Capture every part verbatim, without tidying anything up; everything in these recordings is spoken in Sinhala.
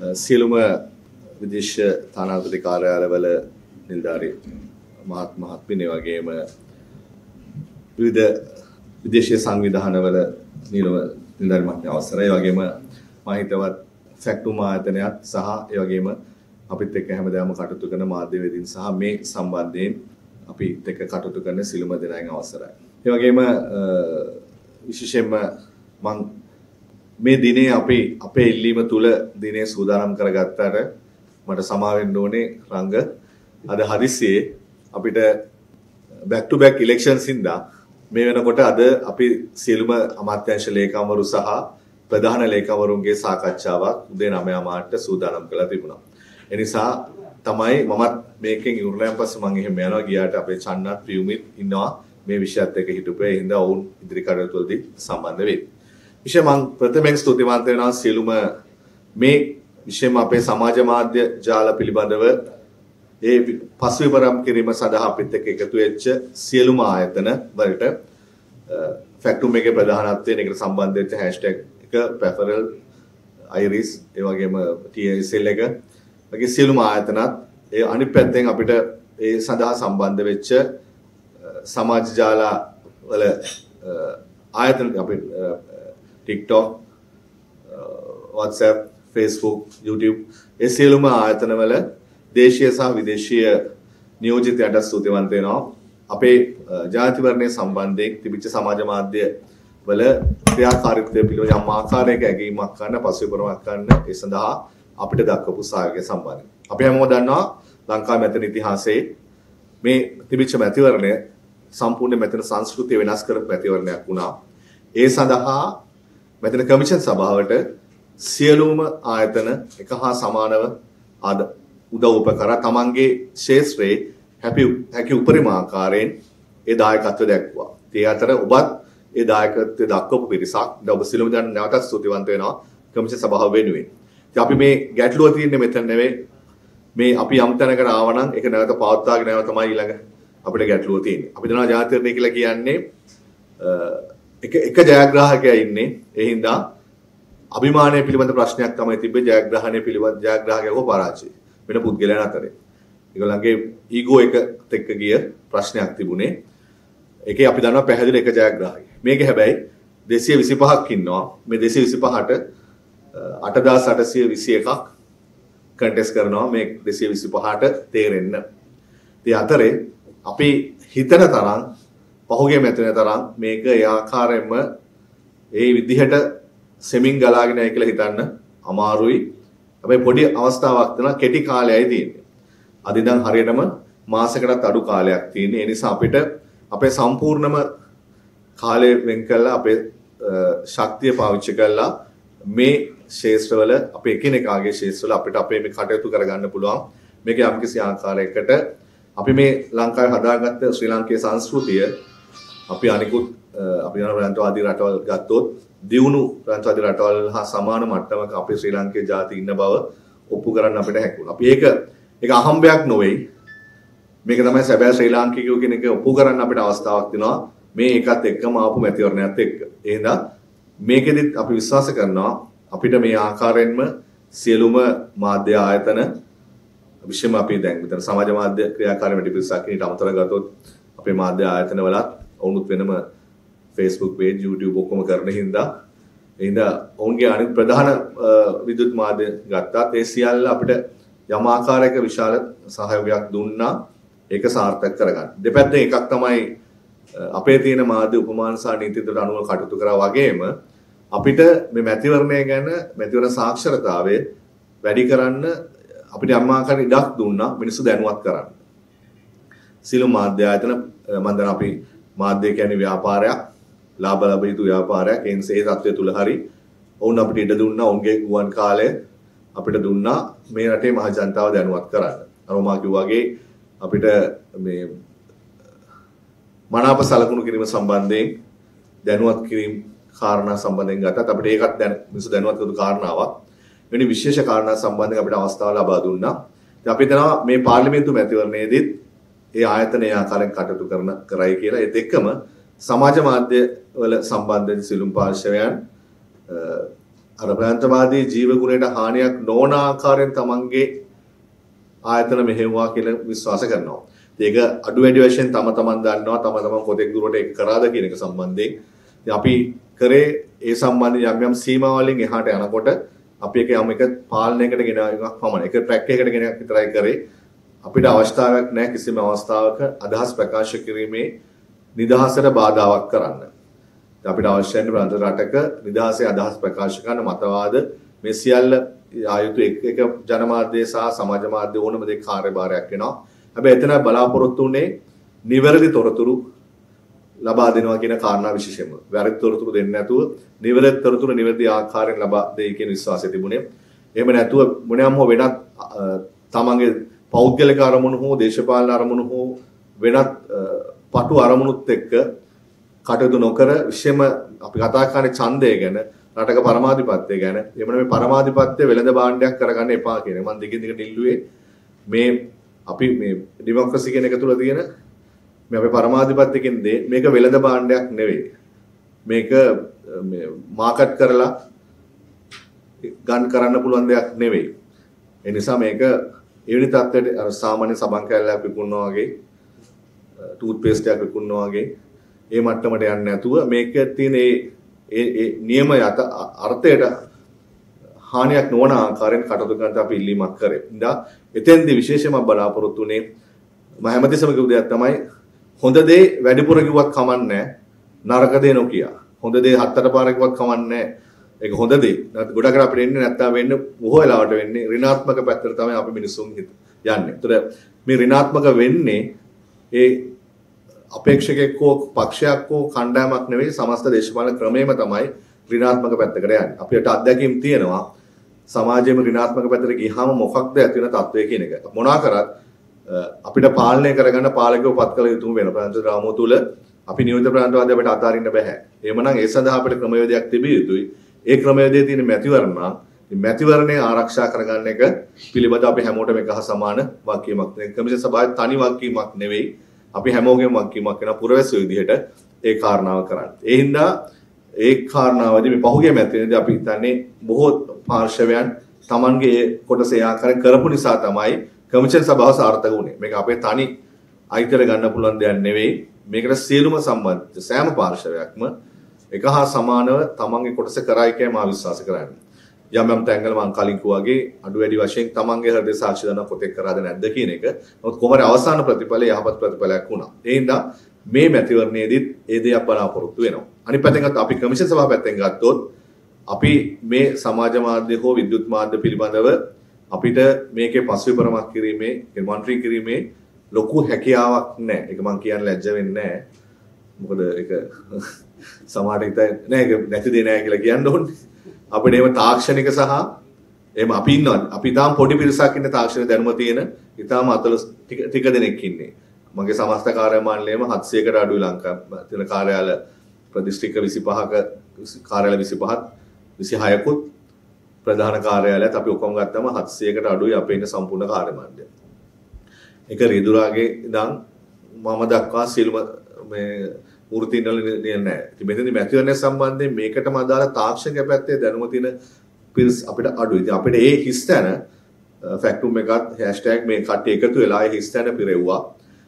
සියලුම විදේශ තානාපති කාර්යාලවල නිලධාරි මහත් මහත්මිනේ වගේම විවිධ විදේශීය සංවිධානවල නිලව නිලධාරි මහත්මිය අවසරයි. වගේම මා හිතවත් ෆැක්ටුම් ආයතනයත් සහ ඒ වගේම අපිත් එක්ක හැමදාම කටයුතු කරන මාධ්‍යවේදීන් සහ මේ සම්බන්ධයෙන් අපිත් එක්ක කටයුතු කරන සිළුම දෙනාගෙන් අවසරයි. ඒ වගේම විශේෂයෙන්ම මම මේ දිනේ අපි අපේ ඉල්ලීම තුල දිනේ සූදානම් කරගත්තට මට සමාවෙන්න ඕනේ රංග අද හදිස්සියේ අපිට back to back elections ඉඳා මේ වෙනකොට අද අපි සිළුම අමාත්‍යාංශ ලේකම්වරු සහ ප්‍රධාන ලේකම්වරුන්ගේ සාකච්ඡාවක් උදේ නවය මාට සූදානම් කරලා තිබුණා. ඒ නිසා තමයි මමත් මේකෙන් ඉවරලයන් පස්සේ මම එහෙම යනවා ගියාට අපේ චන්නත් ප්‍රියුමිත් ඉන්නවා මේ විෂයත් එක්ක හිටුපේ හින්දා ඔවුන් ඉදිරි කටයුතුවලදී සම්බන්ධ වෙයි. විශේෂ මම ප්‍රථමයෙන් ස්තුතිවන්ත වෙනවා සිළුම මේ විශේෂම අපේ සමාජ මාධ්‍ය ජාල පිළිබඳව ඒ පසුවිපරම් කිරීම සඳහා අපිත් එක්ක එකතු වෙච්ච සියලුම ආයතන වලට ෆැක්ටුම් එකේ ප්‍රධානත්වයෙන් ඒකට සම්බන්ධ වෙච්ච හැෂ්ටැග් එක පැෆරල් අයිරිස් ඒ වගේම ටී එස් එල් එක වගේ සියලුම ආයතනත් ඒ අනිත් පැත්තෙන් අපිට ඒ සඳහා සම්බන්ධ වෙච්ච සමාජ ජාල වල ආයතන අපේ TikTok, WhatsApp, Facebook, YouTube ඒ සියලුම ආයතන වල දේශීය සහ විදේශීය නියෝජිතයන්ට ස්තුතිවන්ත වෙනවා. අපේ ජාතිවර්ණය සම්බන්ධයෙන් තිබිච්ච සමාජ මාධ්‍ය වල ක්‍රියාකාරීත්වය පිළිබඳ යම් ආකාරයක ඇගීමක් ගන්න පසුබිමක් ගන්න ඒ සඳහා අපිට දක්වපු සහයෝගය සම්බන්ධයි. අපි හැමෝම දන්නවා ලංකාවේ මැතින ඉතිහාසයේ මේ තිබිච්ච මැතිවරණය සම්පූර්ණ මැතින සංස්කෘතිය වෙනස් කරපු මැතිවරණයක් වුණා. ඒ සඳහා මැතින කමිෂන් සභාවට සියලුම ආයතන එක හා සමානව ආද උදව් උපකාර තමන්ගේ ශේෂ්ත්‍රයේ හැපි හැකි උපරිම ආකාරයෙන් ඒ දායකත්වය දක්වුවා. ඒ අතර ඔබත් ඒ දායකත්වය දක්වපු පිරිසක් ඔබ සිළුම දන්න නැවතත් ස්තුතිවන්ත වෙනවා කමිෂන් සභාව වෙනුවෙන්. ඉතින් අපි මේ ගැටලුව තියෙන්නේ මෙතන නෙවෙයි. මේ අපි යම් තැනකට ආවා නම් ඒක නැවත පවත්වාගෙන යනවා තමයි ඊළඟ අපිට ගැටලුව තියෙන්නේ. අපි දන්නවා ජාත්‍යන්තරය කියලා කියන්නේ එක එක ජයග්‍රාහකයා ඉන්නේ. ඒ හින්දා අභිමානය පිළිබඳ ප්‍රශ්නයක් තමයි තිබ්බේ ජයග්‍රහණය පිළිබඳ ජයග්‍රාහකයාගේ පරාජය. වෙන පුද්ගලයන් අතරේ ඒගොල්ලන්ගේ ඊගෝ එකත් එක්ක ගිය ප්‍රශ්නයක් තිබුණේ. ඒකේ අපි දන්නවා පැහැදිලි එක ජයග්‍රාහකයෙක්. මේක හැබැයි දෙසිය විසිපහක් ඉන්නවා. මේ දෙසිය විසිපහට අට හදාස් අටසිය විසි එකක් කන්ටෙස්ට් කරනවා මේ දෙසිය විසිපහට තේරෙන්න. ඉතින් අතරේ අපි හිතන තරම් පහුගිය මැතිවරණ තරම් මේක ඒ ආකාරයෙන්ම ඒ විදිහට සෙමින් ගලාගෙන යයි කියලා හිතන්න අමාරුයි. හැබැයි පොඩි අවස්ථාවක් තියෙනවා කෙටි කාලයයි තියෙන්නේ. අද ඉඳන් හරියටම මාසයකටත් අඩු කාලයක් තියෙන්නේ. ඒ නිසා අපිට අපේ සම්පූර්ණම කාලය වෙන් කළා අපේ ශක්තිය පාවිච්චි කළා මේ ශාස්ත්‍රවල අපේ එකිනෙකාගේ ශාස්ත්‍රවල අපිට අපේ මේ කටයුතු කරගන්න පුළුවන්. මේක යම්කිසි ආකාරයකට අපි මේ ලංකාවේ හදාගත්ත ශ්‍රී ලංකේ සංස්කෘතිය අපි අනිකුත් අපි යන රටවල් රටවල් ගත්තොත් දියුණු රටවල් රටවල් හා සමාන මට්ටමක අපේ ශ්‍රී ලංකේ ජාති ඉන්න බව ඔප්පු කරන්න අපිට හැකුණා. අපි ඒක ඒක අහම්බයක් නෙවෙයි. මේක තමයි සැබෑ ශ්‍රී ලාංකිකයෝ කියන එක ඔප්පු කරන්න අපිට අවස්ථාවක් දෙනවා මේ එකත් එක්කම ආපු මැතිවරණයත් එක්ක. එහෙනම් මේකෙදිත් අපි විශ්වාස කරනවා අපිට මේ ආකාරයෙන්ම සියලුම මාධ්‍ය ආයතන විශේෂම අපි දැන් මෙතන සමාජ මාධ්‍ය ක්‍රියාකාරී වැඩි පිරිසක් ඊට අමතර ගත්තොත් අපේ මාධ්‍ය ආයතන වලත් ඔවුනුත් වෙනම Facebook page YouTube ඔක්කොම කරන හින්දා එඳා ඔවුන්ගේ අනිත් ප්‍රධාන විදුලි මාධ්‍ය ගත්තාත් ඒ සියල්ල අපිට යම් ආකාරයක විශාල සහයෝගයක් දුන්නා ඒක සාර්ථක කරගන්න. දෙපැත්තෙන් එකක් තමයි අපේ තියෙන මාධ්‍ය උපමාන සහ නීතියට අනුව කටයුතු කරා වගේම අපිට මේ මැතිවරණය ගැන මැතිවරණ සාක්ෂරතාවය වැඩි කරන්න අපිට යම් ආකාරයක ඉඩක් දුන්නා මිනිස්සු දැනුවත් කරන්න. සිළු මාධ්‍ය ආයතන මම දැන් අපි මාධ්‍ය කියන්නේ ව්‍යාපාරයක් ලාභ ලැබිය යුතු ව්‍යාපාරයක්. ඒ නිසා ඒ தත්ත්වය තුල හරි ඔවුන් අපිට ඉඩ දුන්නා ඔවුන්ගේ ගුවන් කාලය අපිට දුන්නා මේ රටේ මහ ජනතාව දැනුවත් කරන්න. අර මා කිව්වා වගේ අපිට මේ මනාප සලකුණු කිරීම සම්බන්ධයෙන් දැනුවත් කිරීම කාරණා සම්බන්ධයෙන් ගත්තත් අපිට ඒකත් දැන මිනිස්සු දැනුවත් කරන කාරණාවක්. මෙනි විශේෂ කාරණා සම්බන්ධයෙන් අපිට අවස්ථාව ලබා දුන්නා. ඉතින් අපි හිතනවා මේ පාර්ලිමේන්තු මැතිවරණයේදීත් ඒ ආයතනය ආකාරයෙන් කටයුතු කරන කරයි කියලා. ඒ දෙකම සමාජ මාධ්‍ය වල සම්බන්ධයෙන් සිළුම් පාර්ශවයන් අර ප්‍රාන්තවාදී ජීවගුණයට හානියක් නොවන ආකාරයෙන් තමන්ගේ ආයතන මෙහෙවුවා කියලා විශ්වාස කරනවා. ඒක අඩු වැඩි වශයෙන් තම තමන් දන්නවා තම තමන් කොතෙක් දුරට ඒක කරාද කියන එක සම්බන්ධයෙන්. ඉතින් අපි කරේ ඒ සම්බන්ධ යම් යම් සීමා වලින් එහාට යනකොට අපි එක යම් එක පාලනයකට ගෙන එකක් පමණ එක ට්‍රැක් එකකට ගෙන එකක් විතරයි කරේ. අපිට අවස්ථාවක් නැහැ කිසිම අවස්ථාවක අදහස් ප්‍රකාශ කිරීමේ නිදහසට බාධාවක් කරන්න. අපිට අවශ්‍ය වෙන ප්‍රාන්ත රටක නිදහසේ අදහස් ප්‍රකාශ කරන මතවාද මේ සියල්ල ආයුතු එක එක ජනමාධ්‍ය සහ සමාජ මාධ්‍ය ඕනම දෙක කාර්යභාරයක් වෙනවා. හැබැයි එතන බලාපොරොත්තු උනේ නිවැරදි තොරතුරු ලබා දෙනවා කියන කාරණා විශේෂයෙන්ම. වැරදි තොරතුරු දෙන්නේ නැතුව නිවැරදි තොරතුරු නිවැරදි ආකාරයෙන් ලබා දෙයි කියන විශ්වාසය තිබුණේ. එහෙම නැතුව මොනෑම හෝ වෙනත් තමන්ගේ පෞද්ගලික අරමුණු හෝ දේශපාලන අරමුණු හෝ වෙනත් පටු අරමුණුත් එක්ක කටයුතු නොකර විශේෂම අපි කතා කරන්නේ ඡන්දය ගැන රටක පරමාධිපත්‍ය ගැන එහෙම නෙමෙයි පරමාධිපත්‍ය වෙළඳ භාණ්ඩයක් කරගන්න එපා කියන එක මම දිගින් දිගට ඉල්ලුවේ මේ අපි මේ ඩෙමොක්‍රසි කියන එක තුල තියෙන මේ අපේ පරමාධිපත්‍ය කියන දේ මේක වෙළඳ භාණ්ඩයක් නෙවෙයි මේක මේ මාකට් කරලා ගන්න කරන්න පුළුවන් දෙයක් නෙවෙයි ඒ නිසා මේක එවැනි තත්ත්වයට අර සාමාන්‍ය සබන් කැලලක් විකුණනවා වගේ ටූත් පේස්ට් එකක් විකුණනවා වගේ ඒ මට්ටමට යන්නේ නැතුව මේක තියෙන ඒ ඒ නියම යත අර්ථයට හානියක් නොවන ආකාරයෙන් කටයුතු කරන්න අපි ඉල්ලීමක් කරේ. ඉතින් එතෙන්දී විශේෂයෙන්ම බලාපොරොත්තු උනේ මම හැමතිස්සම කිව්ව දෙයක් තමයි හොඳ දේ වැඩිපුර කිව්වත් කමන්නේ නරක දේ නොකිය. හොඳ දේ හතර පාර කිව්වත් කමන්නේ ඒක හොඳ දේ. ගොඩක් අපිට එන්නේ නැත්තම් වෙන්නේ බොහෝ වෙලාවට වෙන්නේ ඍණාත්මක පැත්තට තමයි අපි මිනිසුන් යන්නේ. ඒතර මේ ඍණාත්මක වෙන්නේ ඒ අපේක්ෂකෙක් හෝ පක්ෂයක් හෝ කණ්ඩායමක් නෙවෙයි සමස්ත දේශපාලන ක්‍රමයේම තමයි ඍණාත්මක පැත්තකට යන්නේ. අපිට අත්දැකීම් තියෙනවා සමාජයේම ඍණාත්මක පැත්තට ගියහම මොකක්ද ඇති වෙන තත්ත්වය කියන එක. මොනවා කරත් අපිට පාලනය කරගන්න පාලකයෝ පත් කළ යුතුම වෙන ප්‍රාන්ත රාමෝ තුල අපි නියමිත ප්‍රාන්තවාදී අපිට අතාරින්න බෑ. එහෙමනම් ඒ සඳහා අපිට ක්‍රමවේදයක් තිබිය යුතුයි. ඒ ක්‍රමවේදයේ තියෙන මැතිවරණා මැතිවරණය ආරක්ෂා කරගන්න එක පිළිබඳ අපි හැමෝටම එක හා සමාන වගකීමක් තියෙනවා. කොමිෂන් සභාවේ තනි වගකීමක් නෙවෙයි. අපි හැමෝගෙම වගකීමක් වෙන පුරවැසියෝ විදිහට ඒ කාරණාව කරන්නේ. ඒ හින්දා ඒ කාරණාවදී මේ පහුගිය මැතිවරණයේදී අපි හිතන්නේ බොහෝ පාර්ශවයන් Tamanගේ කොටස ඒ ආකාරයෙන් කරපු නිසා තමයි කොමිෂන් සභාව සාර්ථක වුණේ. මේක අපේ තනි අයිතිර ගන්න පුළුවන් දෙයක් නෙවෙයි. මේකට සියලුම සම්බන්ධ සෑම පාර්ශවයක්ම එක හා සමානව Tamanගේ කොටස කරයි කියලා මා විශ්වාස කරන්නේ. යම් යම් තැන්වල මං කලින් කිව්වාගේ අඩු වැඩි වශයෙන් තමන්ගේ හෘද සාක්ෂි දන පොතේ කරාද නැද්ද කියන එක. නමුත් කොහොම හරි අවසාන ප්‍රතිඵලය යහපත් ප්‍රතිඵලයක් වුණා. ඒ හින්දා මේ මැතිවරණයේදීත් ඒ දේ අපලාපොරොත්තු වෙනවා. අනිත් පැත්තෙන් අපි කොමිෂන් සභාව පැත්තෙන් ගත්තොත් අපි මේ සමාජ මාධ්‍ය හෝ විද්‍යුත් මාධ්‍ය පිළිබඳව අපිට මේකේ පසුවිපරමක් කිරීමේ, මොනිටරින් කිරීමේ ලොකු හැකියාවක් නැහැ. ඒක මං කියන්න ලැජ්ජ වෙන්නේ නැහැ. මොකද ඒක සමහර හිතේ නෑ ඒක නැති දේ නෑ කියලා කියන්න ඕනේ. අපිට එහෙම තාක්ෂණික සහ එහෙම අපි ඉන්නවා අපි තාම පොඩි පිරිසක් ඉන්න තාක්ෂණ දැනුම තියෙන ඉතාලම හතළිස් ටික දෙනෙක් ඉන්නේ මගේ සමස්ත කාර්ය මණ්ඩලයේම හත්සීයකට අඩුයි ලංකාව තියෙන කාර්යාල ප්‍රතිස්ත්‍රික්ක විසිපහක කාර්යාල විසිපහක් විසිහයකුත් ප්‍රධාන කාර්යාලයත් අපි ඔක්කොම ගත්තම හත්සීයකට අඩුයි අපේ ඉන්න සම්පූර්ණ කාර්ය මණ්ඩලය. ඒක රිදුරාගේ ඉඳන් මම දක්වා සියලුම මේ වෘත්තීන් වල නෑ. ඉතින් මෙතනදී මැතිවරණය සම්බන්ධයෙන් මේකටම අදාළ තාක්ෂණික පැත්තේ දැනුම තියෙන පිරිස අපිට අඩුයි. ඉතින් අපිට ඒ හිස්තැන ෆැක්ටුම් එකත් හැෂ්ටැග් මේ කට්ටිය එකතු වෙලා ඒ හිස්තැන පිරෙව්වා.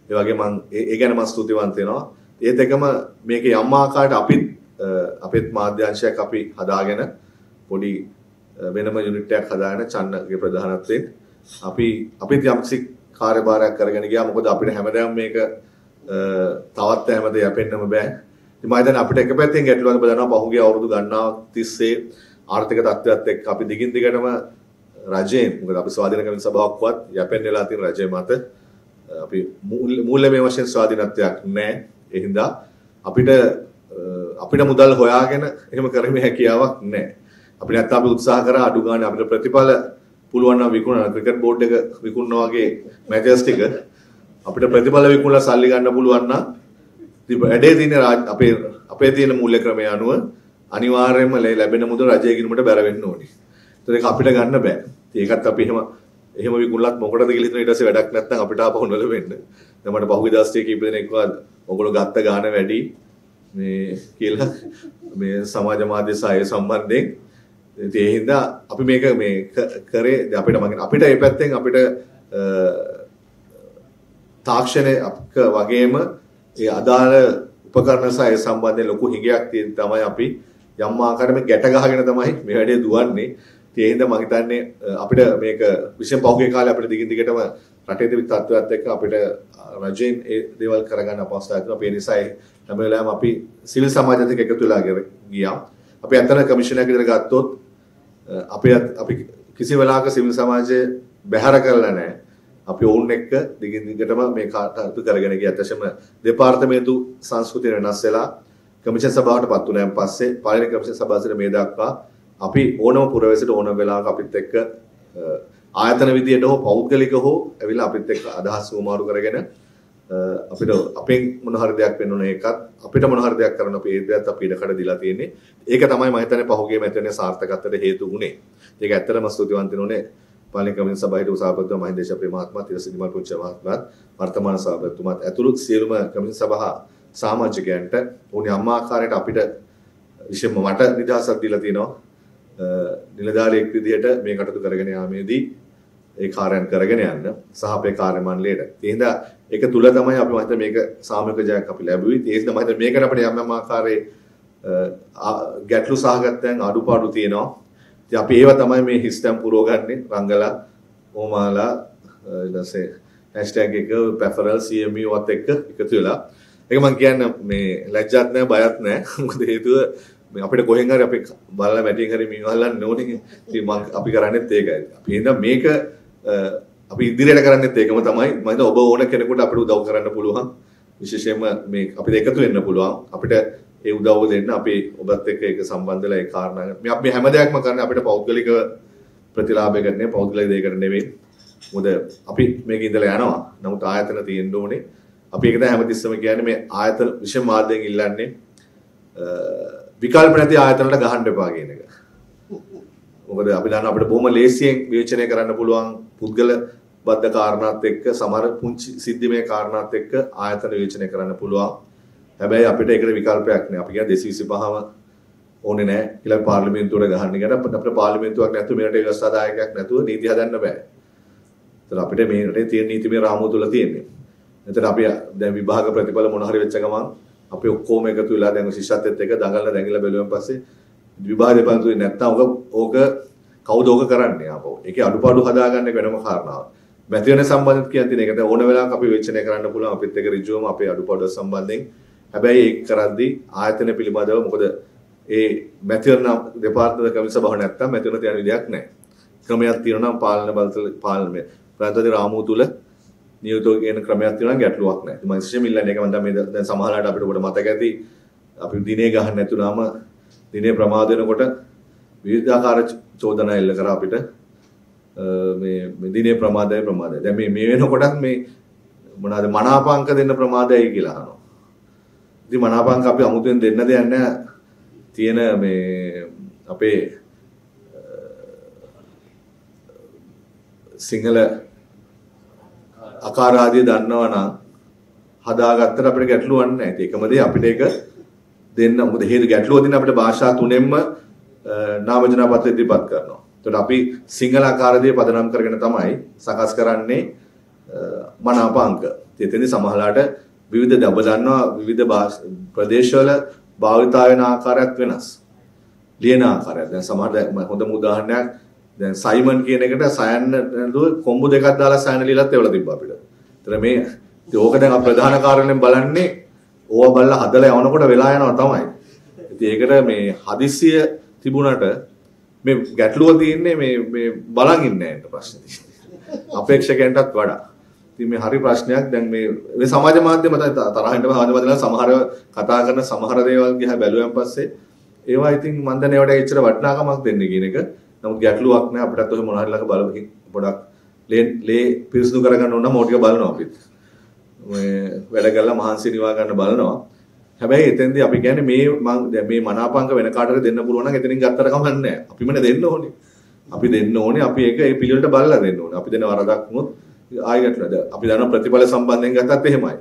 ඒ වගේ මම ඒ ගැන මම ස්තුතිවන්ත වෙනවා. ඒත් එකම මේක යම් ආකාරයකට අපි අපේත් මාධ්‍යංශයක් අපි හදාගෙන පොඩි වෙනම යුනිට් එකක් හදාගෙන චන්නගේ ප්‍රධානත්වයෙන් අපි අපිත් යම්සි කාර්යභාරයක් කරගෙන ගියා. මොකද අපිට හැමදාම මේක තවත් හැමදේ යැපෙන්නම බෑ. ඉතින් මම හිතන්නේ අපිට එක පැත්තෙන් ගැටලුවක් බලනවා පහුගිය අවුරුදු ගණනාවක් තිස්සේ ආර්ථික තත්ත්වයත් එක්ක අපි දිගින් දිගටම රජයෙන් මොකද අපි ස්වාධීන කමින් සභාවක්වත් යැපෙන්න වෙලා තියෙන රජය මත අපි මූල්‍යමය වශයෙන් ස්වාධීනත්වයක් නැහැ. ඒ හින්දා අපිට අපිට මුදල් හොයාගෙන එහෙම කරීමේ හැකියාවක් නැහැ. අපි නැත්තම් අපි උත්සාහ කරා අඩු ගානේ අපිට ප්‍රතිඵල පුළුවන් නම් විකුණන ක්‍රිකට් බෝඩ් එක විකුණනවා වගේ මැචස් ටික අපිට ප්‍රතිඵල විකුණලා සල්ලි ගන්න පුළුවන් නම් වැඩේ තියෙන අපේ අපේ තියෙන මූල්‍ය ක්‍රමය අනුව අනිවාර්යයෙන්ම ලැබෙන මුදල රජය ගිණුමට බැර වෙන්න ඕනේ. ඒතර ඒක අපිට ගන්න බෑ. ඒකත් අපි එහෙම එහෙම විකුණලත් මොකටද කියලා හිතන ඊට පස්සේ වැඩක් නැත්නම් අපිට ආපහු නොල වෙන්න. දැන් මට පහුගිය දාස්ටි කීප දෙනෙක්වා ඔගොල්ලෝ ගත්ත ගාන වැඩි මේ කියලා මේ සමාජ මාධ්‍ය සාය සම්බන්ධයෙන් ඒ හින්දා අපි මේක මේ කරේ අපිට මගින් අපිට මේ පැත්තෙන් අපිට තාක්ෂණය වගේම ඒ අදාළ උපකරණ සහ ඒ සම්බන්ධයෙන් ලොකු හිඟයක් තියෙන තමයි අපි යම් ආකාරයකට ගැට ගහගෙන තමයි මේ වැඩේ දුවන්නේ. ඒ හින්දා මම හිතන්නේ අපිට මේක විශේෂ පෞගේ කාලේ අපිට දිගින් දිගටම රටේ තිබිච්ච තත්ත්වයත් එක්ක අපිට රජයෙන් ඒ දේවල් කරගන්න අපහසුතාවය තිබුණා. ඒ නිසා ඒ හැම වෙලාවෙම අපි සිවිල් සමාජයත් එක්ක එකතු වෙලා ගියා. අපි අතන කමිෂන් එකක් විතර ගත්තොත් අපි අපි කිසි වෙලාවක සිවිල් සමාජය බැහැර කරලා නැහැ. අපි ඔවුන් එක්ක දිගින් දිගටම මේ කාර්යතු කරගෙන ගියා. අතශම දෙපාර්තමේන්තු සංස්කෘතිය වෙනස් වෙලා කමිෂන් සභාවටපත් වුණාන් පස්සේ පළවෙනි කමිෂන් සභාවේ මේ දක්වා අපි ඕනම පුරවැසියට ඕනම වෙලාවක අපිත් එක්ක ආයතන විදියට හෝ පෞද්ගලික හෝ ඇවිල්ලා අපිත් එක්ක අදහස් වමාරු කරගෙන අපිට අපෙන් මොන හරි දෙයක් වෙන්න ඕනේ ඒකත් අපිට මොන හරි දෙයක් කරන්න අපේ ඒකත් අපි ඉඩ කඩ දීලා තියෙන්නේ. ඒක තමයි මම හිතන්නේ පහුගිය මැතිවරණයේ සාර්ථකත්වයට හේතු වුණේ. ඒක ඇත්තටම ස්තුතිවන්ත වෙනෝනේ පාලන කමිටු සභාවේ උසාවිපතිතුමා මහින්දේශප්‍රිය මහත්මයා තිරසිරිමල් පුංච මහත්මයා වර්තමාන සභාපතිතුමාත් ඇතුළු සියලුම කමිටු සභා සමාජිකයන්ට ඕනි අම්මා ආකාරයට අපිට විශේෂම මට නිදහසක් දීලා තියෙනවා. නිලධාරියෙක් විදිහට මේ කටයුතු කරගෙන යාමේදී ඒ කාර්යයන් කරගෙන යන්න සහ අපේ කාර්ය මණ්ඩලයට. ඒ හින්දා ඒක තුල තමයි අපි මත මේක සාමූහික ජයක් අපි ලැබුවේ. ඒ හින්දා මම හිතන්නේ මේකට අපිට යම් යම් ආකාරයේ ගැටලු සහගතයන් අඩුපාඩු තියෙනවා. ඉතින් අපි ඒවා තමයි මේ හිස්ටම් පුරවගන්නේ. රංගලා, ඕමාලා, ඊළඟසේ හැෂ්ටැග් එක, පැෆරල්, සී එම් යූ වත් එක්ක එකතු වෙලා. ඒක මම කියන්නේ මේ ලැජ්ජත් නැහැ, බයත් නැහැ. මොකද හේතුව අපිට කොහෙන් හරි අපි බලලා වැටින් හරි මිවහල්ලන්න ඕනේ. ඉතින් මම අපි කරන්නේත් ඒකයි. අපි හින්දා මේක අපි ඉදිරියට කරන්නේත් ඒකම තමයි. මම හිතනවා ඔබ ඕන කෙනෙකුට අපිට උදව් කරන්න පුළුවන්. විශේෂයෙන්ම මේ අපිට එකතු වෙන්න පුළුවන්. අපිට ඒ උදව්ව දෙන්න අපි ඔබත් එක්ක ඒක සම්බන්ධ වෙලා ඒ කාරණා මේ අපි හැම දෙයක්ම කරන්නේ අපිට පෞද්ගලික ප්‍රතිලාභයකට නෙවෙයි, පෞද්ගලික දෙයකට නෙවෙයි. මොකද අපි මේක ඉඳලා යනවා. නමුත් ආයතන තියෙන්න ඕනේ. අපි ඒක දැන් හැමතිස්සම කියන්නේ මේ ආයතන විශේෂ මාධ්‍යයෙන් ඉල්ලන්නේ විකල්ප නැති ආයතනකට ගහන්න එපා කියන එක. මොකද අපි දන්නවා අපිට බොහොම ලේසියෙන් විවේචනය කරන්න පුළුවන් පුද්ගල බද්ධ කාරණාත් එක්ක සමහර පුංචි සිද්ධිමය කාරණාත් එක්ක ආයතන විවේචනය කරන්න පුළුවන්. හැබැයි අපිට ඒකට විකල්පයක් නෑ. අපි කියන දෙසිය විසිපහම ඕනේ නෑ කියලා පාර්ලිමේන්තුවට ගහන්න ගියත් අපිට පාර්ලිමේන්තුවක් නැතුව මේ රටේ ව්‍යවස්ථාදායකයක් නැතුව නීති හදන්න බෑ. ඒතර අපිට මේ රටේ තියෙන නීතිමය රාමුව තුල තියෙන්නේ. ඒතර අපි දැන් විභාග ප්‍රතිඵල මොන හරි වෙච්ච ගමන් අපි ඔක්කොම එකතු වෙලා දැන් ශිෂ්‍යත්වයත් එක්ක දඟලලා දැඟලලා බැලුවන් පස්සේ විභාග දෙපාර්තමේන්තුවේ නැත්තම් ඕක ඕක කවුද ඕක කරන්නේ ආපහු. ඒකේ අඩුපාඩු හදාගන්න එක වෙනම කාරණාවක්. මැතිවරණ සම්බන්ධිත කියන දේ ඒකට ඕන වෙලාවක අපි විචනය කරන්න පුළුවන් අපිත් එක්ක ඍජුවම අපේ අඩුපාඩු සම්බන්ධයෙන්. හැබැයි ඒක කරද්දී ආයතන පිළිබඳව මොකද ඒ මැතිවරණ දෙපාර්තමේන්තුවේ කමිටු සභාව නැත්තම් මැතිවරණ තියන විදියක් නැහැ. ක්‍රමයක් තියෙනවා නම් පාලන බලතල පාලනය ප්‍රාන්තදී රාමුව තුල නියුතෝ කියන ක්‍රමයක් තියෙනවා නම් ගැටලුවක් නැහැ. මම විශේෂයෙන්ම ඉල්ලන්නේ ඒක මම දැන් මේ දැන් සමහරලාට අපිට උඩ මතක ඇති අපි දිනේ ගහන්න නැතුණාම දිනේ ප්‍රමාද වෙනකොට විවිධාකාර චෝදනා එල්ල කරා අපිට මේ මේ දිනේ ප්‍රමාදයි ප්‍රමාදයි. දැන් මේ මේ වෙනකොටත් මේ මොනවාද මනාපංක දෙන්න ප්‍රමාදයි කියලා අහනවා. ඉතින් මනාපංක අපි අමුතුවෙන් දෙන්න දෙයක් නැහැ. තියෙන මේ අපේ සිංහල අකාරාදිය දන්නවා නම් හදාගත්තට අපිට ගැටලුවක් නැහැ. ඒක එකම දේ අපිට ඒක දෙන්න. මොකද හේතු ගැටලුව දෙන අපිට භාෂා තුනෙන්ම නාමජනා පත්‍රය ඉදිරිපත් කරනවා. ඒතකොට අපි සිංහල අකාරාදිය පදනම් කරගෙන තමයි සකස් කරන්නේ මනාප අංක. එතෙන්දී සමහරලාට විවිධ දබ දන්නවා විවිධ ප්‍රදේශවල භාවිතා වෙන ආකාරයක් වෙනස්. ලියන ආකාරයක්. දැන් සමහර හොඳම උදාහරණයක් දැන් සයිමන් කියන එකට සයන් නේද කොම්බු දෙකක් දාලා සයන් ලියලත් ඒවල තිබ්බා අපිට. ඒතර මේ ඉතින් ඕක දැන් ප්‍රධාන කාර්යාලයෙන් බලන්නේ ඕවා බලලා හදලා යනකොට වෙලා යනවා තමයි. ඉතින් ඒකට මේ හදිසිය තිබුණට මේ ගැටලුව තියෙන්නේ මේ මේ බලන් ඉන්නේ නැහැ ප්‍රශ්න තියෙන්නේ. අපේක්ෂකයන්ටත් වඩා. ඉතින් මේ හරි ප්‍රශ්නයක්. දැන් මේ මේ සමාජ මාධ්‍යම තරහින්ම ආදවදලා සමහර කතා කරන සමහර දේවල් ගියා බැලුවෙන් පස්සේ ඒවා ඉතින් මන් දැන් ඒවට ඇච්චර වටිනාකමක් දෙන්නේ කියන එක නමුත් ගැටලුවක් නෑ. අපිටත් ඔය මොන හරි ළඟ බලමු පොඩක් ලේ ලේ පිරිසිදු කරගන්න ඕන නම් ඕක ටික බලනවා අපිත් මේ වැඩ කරලා මහන්සි නිවා ගන්න බලනවා. හැබැයි එතෙන්දී අපි කියන්නේ මේ මම දැන් මේ මනාපංක වෙන කාටද දෙන්න පුළුවන් නම් එතනින් ගත්තට කමක් නෑ. අපිම නේ දෙන්න ඕනේ. අපි දෙන්න ඕනේ. අපි ඒක ඒ පිළිවෙලට බලලා දෙන්න ඕනේ. අපි දෙන වරදක් වුණොත් ආයෙ ගැටලුවද අපි දන්න ප්‍රතිඵල සම්බන්ධයෙන් ගත්තත් එහෙමයි.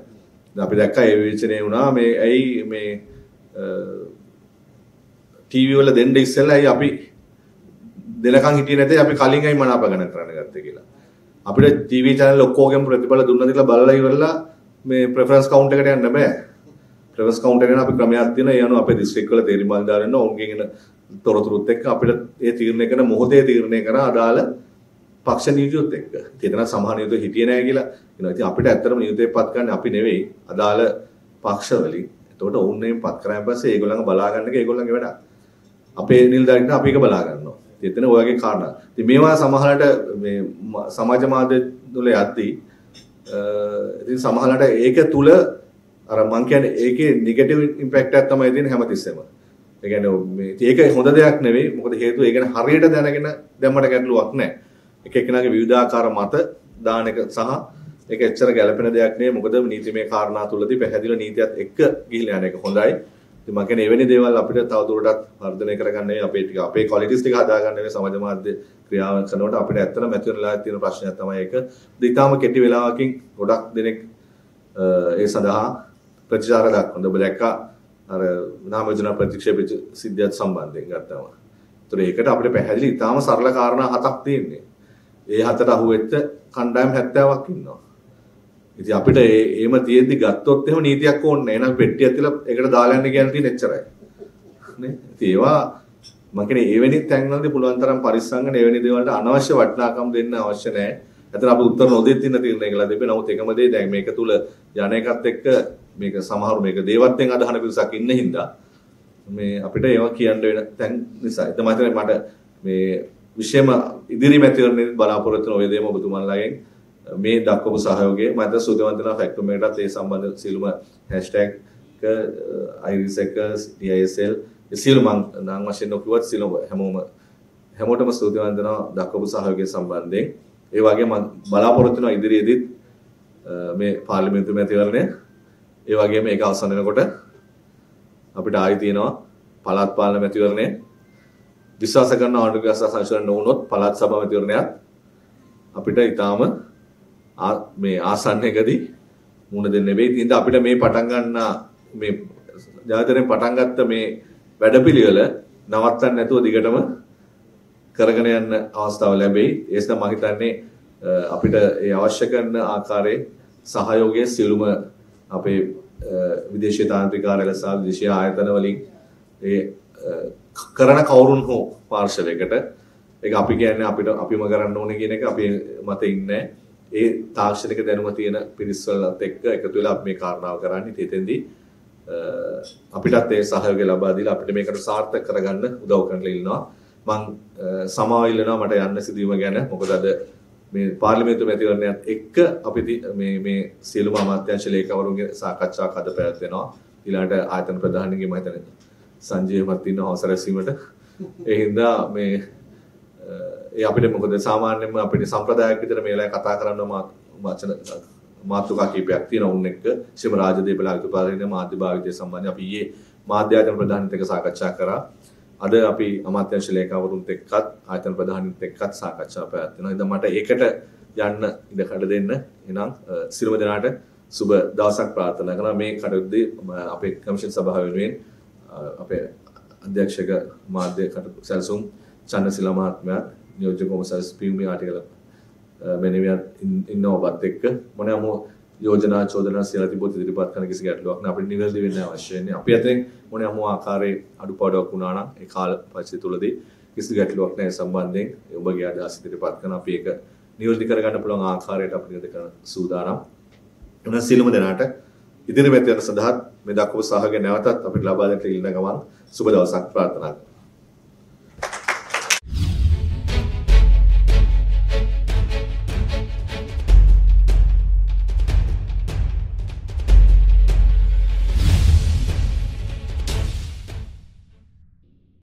අපි දැක්කා ඒ විචනය වුණා මේ ඇයි මේ ටීවී වල දෙන්න ඉස්සෙල්ලා ඇයි අපි දෙනකන් හිටියේ නැතේ අපි කලින් අයි මනාප ගණන් කරන්න ගත්තේ කියලා. අපිට ටීවී channel ඔක්කොගෙම ප්‍රතිඵල දුන්නද කියලා බලලා ඉවරලා මේ preference count එකට යන්න බෑ. preference count එක ගැන අපි ක්‍රමයක් තියෙනවා. ඒ අනුව අපේ district වල තේරිමාල්දාරයන් ඔවුන්ගෙන් එන තොරතුරුත් එක්ක අපිට ඒ තීරණය කරන මොහොතේ තීරණය කරා අදාළ පක්ෂ නියුතියත් එක්ක. ඒතන සමාන නියුතිය හිටියේ නැහැ කියලා. එනවා ඉතින් අපිට ඇත්තටම නියුතියපත් ගන්න අපි නෙවෙයි අදාළ පක්ෂ වලින්. එතකොට ඔවුන් මේක පත් කරාන් පස්සේ ඒගොල්ලන්ව බලා ගන්න එක ඒගොල්ලන්ගේ වැඩක්. අපේ නිලධාරීන් අපි ඒක බලා ගන්නවා. ඉතින් එතන ඔයගේ කාරණා. ඉතින් මේවා සමහරට මේ සමාජ මාධ්‍ය වල යද්දී ඉතින් සමහරට ඒක තුල අර මං කියන්නේ ඒකේ නෙගටිව් ඉම්පැක්ට් එකක් තමයි තියෙන හැමතිස්සෙම. ඒ කියන්නේ ඒක හොඳ දෙයක් නෙවෙයි. මොකද හේතුව ඒක හරියට දැනගෙන දැම්මට ගැටලුවක් නැහැ. එක එකනාගේ විවිධාකාර මත දාන එක සහ ඒක එච්චර ගැළපෙන දෙයක් නෙවෙයි. මොකද නීතිමය කාරණා තුලදී පැහැදිලිව නීතියත් එක්ක ගිහිල්ලා යන එක හොඳයි. ඉතින් මම කියන්නේ එවැනි දේවල් අපිට තවදුරටත් වර්ධනය කරගන්න නෙවෙයි අපේ ටික අපේ ක්වොලිටිස් ටික හදාගන්න නෙවෙයි සමාජ මාධ්‍ය ක්‍රියාව කරනකොට අපිට ඇත්තටම ඇති වෙනලා තියෙන ප්‍රශ්නයක් තමයි ඒක. ඉතින් ඊටාම කෙටි වෙලාවකින් ගොඩක් දෙනෙක් ඒ සඳහා ප්‍රතිචාර දක්වන ඔබ දැක්කා අර නාම යෝජනා ප්‍රතික්ෂේප සිද්ධියත් සම්බන්ධයෙන් ගත්තාම. ඒතර ඒකට අපිට පැහැදිලි ඉතාලම සරල කාරණා හතක් තියෙන්නේ. ඒ හතට අහුවෙච්ච කණ්ඩායම් හැත්තෑවක් ඉන්නවා. ඉතින් අපිට ඒ එහෙම තියෙද්දි ගත්තොත් එහෙම නීතියක් ඕනේ නැහැ. එහෙනම් පෙට්ටියක් තියලා ඒකට දාලා යන්න කියන තියෙන එච්චරයි. නේ? ඉතින් ඒවා මම කියන්නේ එවැනි තැන්වලදී පුළුවන් තරම් පරිස්සම්ගෙන එවැනි දේවල්ට අනවශ්‍ය වටිනාකම් දෙන්න අවශ්‍ය නැහැ. ඇතර අප උත්තර නොදෙත් ඉන්න තීරණය කළා තිබේ. නමුත් එකම දේ දැන් මේක තුල යන එකත් එක්ක මේක සමහර මේක දේවත්වයෙන් අදහන පිරිසක් ඉන්න හින්දා මේ අපිට ඒවා කියන්න වෙන තැන් නිසා. ඒ තමයි මට මේ විශේෂම ඉදිරි මැතිවරණයේ බලාපොරොත්තු වෙන ඔය දේම ඔබතුමන්ලාගෙන් මේ දක්වපු සහයෝගය මම හිතා සුදවන්තලා ෆැක්ටම් එකටත් ඒ සම්බන්ධ සියලුම හැෂ්ටැග් එක iris එක D I S L ඒ සියලුම නම් වශයෙන් ඔක්කොත් සියලුම හැමෝම හැමෝටම සුදවන්තනා දක්වපු සහයෝගය සම්බන්ධයෙන් ඒ වගේම බලාපොරොත්තු වෙන ඉදිරියේදීත් මේ පාර්ලිමේන්තු මැතිවරණය ඒ වගේම ඒක අවසන් වෙනකොට අපිට ආයි තියෙනවා පළාත් පාලන මැතිවරණය විශ්වාස කරන ආණ්ඩුක සංශෝධන නොවුනොත් පළාත් සභා මැතිවරණයක් අපිට ඊටාම මේ ආසන්නයකදී මුණ දෙන්න වෙයි. ඉතින් අපිට මේ පටන් ගන්න මේ ජාතියෙන් පටන් ගත්ත මේ වැඩපිළිවෙල නවත්තන්න නැතුව දිගටම කරගෙන යන්න අවස්ථාව ලැබෙයි. ඒ නිසා මම හිතන්නේ අපිට ඒ අවශ්‍ය කරන ආකාරයේ සහයෝගය සියලුම අපේ විදේශීය තාන්ත්‍රික කාර්යාලය සහ විදේශීය ආයතන වලින් ඒ කරන කවුරුන් හෝ පාර්ශවයකට ඒක අපි කියන්නේ අපිට අපිම කරන්න ඕනේ කියන එක අපේ මතේ ඉන්නේ. ඒ තාක්ෂණික දැනුම තියෙන පිරිස් වලත් එක්ක එකතු වෙලා අපි මේ කාරණාව කරන්නේ. ඒතෙන්දී අපිටත් ඒ සහයෝගය ලබා දීලා අපිට මේකට සාර්ථක කරගන්න උදව් කරන්න ඉල්ලනවා. මං සමාව ඉල්ලනවා මට යන්න සිදුවීම ගැන. මොකද අද මේ පාර්ලිමේන්තු මැතිවරණයත් එක්ක අපි මේ මේ සියලුම අමාත්‍යාංශ ලේකවරුන්ගේ සාකච්ඡාවක් අද පැවැත් වෙනවා. ඊළඟට ආයතන ප්‍රධානීගේ මම හිතන්නේ සංජීවමත් ඉන්න අවසර ලැබීමට. ඒ හින්දා මේ ඒ අපිට මොකද සාමාන්‍යයෙන්ම අපිට සම්ප්‍රදායක් විතර මේ වෙලාවේ කතා කරන්න වචන මාතෘකා කීපයක් තියෙනවා. උන් එක්ක ශ්‍රී රාජදේපලා විතුපාලනයේ මාධ්‍ය භාවිතය සම්බන්ධයෙන් අපි ඊයේ මාධ්‍ය ආයතන ප්‍රධානීත් එක්ක සාකච්ඡා කරා. අද අපි අමාත්‍යංශ ලේකවරුන්ත් එක්කත් ආයතන ප්‍රධානීත් එක්කත් සාකච්ඡා පැවැත්වෙනවා. ඉතින් මට ඒකට යන්න ඉඩ කඩ දෙන්න. එහෙනම් සියලුම දෙනාට සුබ දවසක් ප්‍රාර්ථනා කරනවා. මේ කටයුත්තේ අපේ කමිෂන් සභාව වෙනුවෙන් අපේ අධ්‍යක්ෂක මාධ්‍ය කටයුතු සැලසුම් චන්නසිල මහත්මයා නියෝජ්‍ය කොමසාරිස් පියුමි ආටිකල මෙනිවියන් ඉන්නවපත් එක්ක මොනම යෝජනා චෝදනා සියල්ල තිබුත් ඉදිරිපත් කරන කිසි ගැටලුවක් නැහැ. අපිට නිවැරදි වෙන්න අවශ්‍ය නැහැ. අපි අතරින් මොන යම් ආකාරයේ අඩුපාඩුවක් වුණා නම් ඒ කාල පරිච්ඡේදය තුළදී කිසි ගැටලුවක් නැහැ සම්බන්ධයෙන්. ඔබගේ අදහස් ඉදිරිපත් කරන අපි ඒක නිවැරදි කරගන්න පුළුවන් ආකාරයට අපි ගත කරන සූදානම්. එන සියලුම දෙනාට ඉදිරියට යන සඳහා මේ දක්වපු සහගය නැවතත් අපිට ලබා දෙන්න ඉල්ලන ගමන් සුබ දවසක් ප්‍රාර්ථනා කරනවා.